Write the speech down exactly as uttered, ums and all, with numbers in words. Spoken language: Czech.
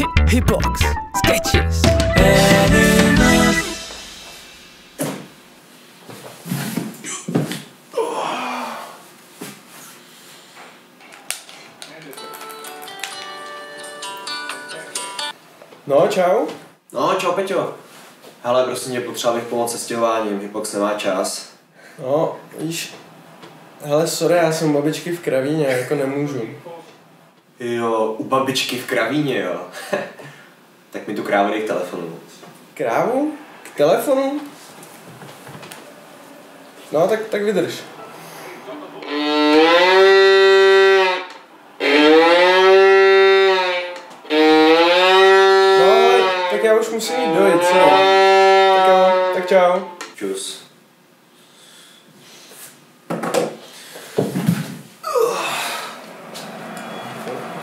Hip Hipox sketches. No, čau. No, čau, Peťo. Hele, prosím tě, potřeba bych pomoct se stěhováním. Hipox nemá čas. No, víš. Hele, sorry, já jsem u babičky v Kravíně, jako nemůžu. Jo, u babičky v Kravíně, jo. Tak mi tu krávu dej k telefonu. Krávu? K telefonu? No, tak, tak vydrž. No, tak já už musím jít dojít, co? Tak jo, tak čau. Čus.